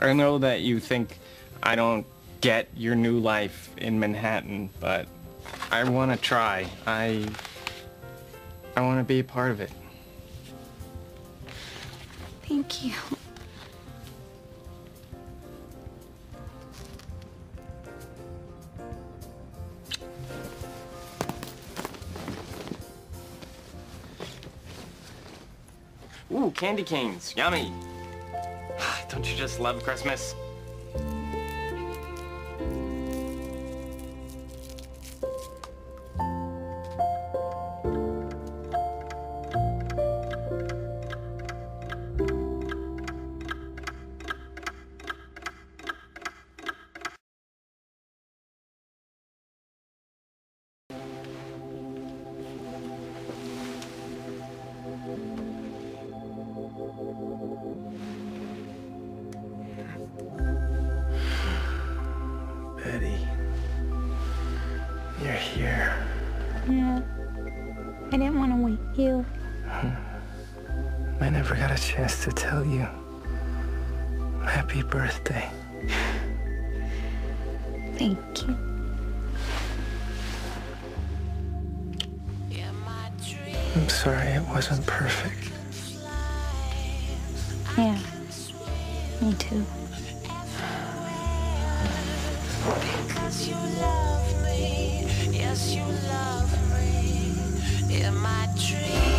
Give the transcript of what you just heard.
I know that you think I don't get your new life in Manhattan, but I want to try. I want to be a part of it. Thank you. Ooh, candy canes. Yummy. Don't you just love Christmas? You're here. No, I didn't want to wake you. I never got a chance to tell you. Happy birthday. Thank you. I'm sorry it wasn't perfect. Yeah, me too. Because you love me, yes you love me, in my dreams.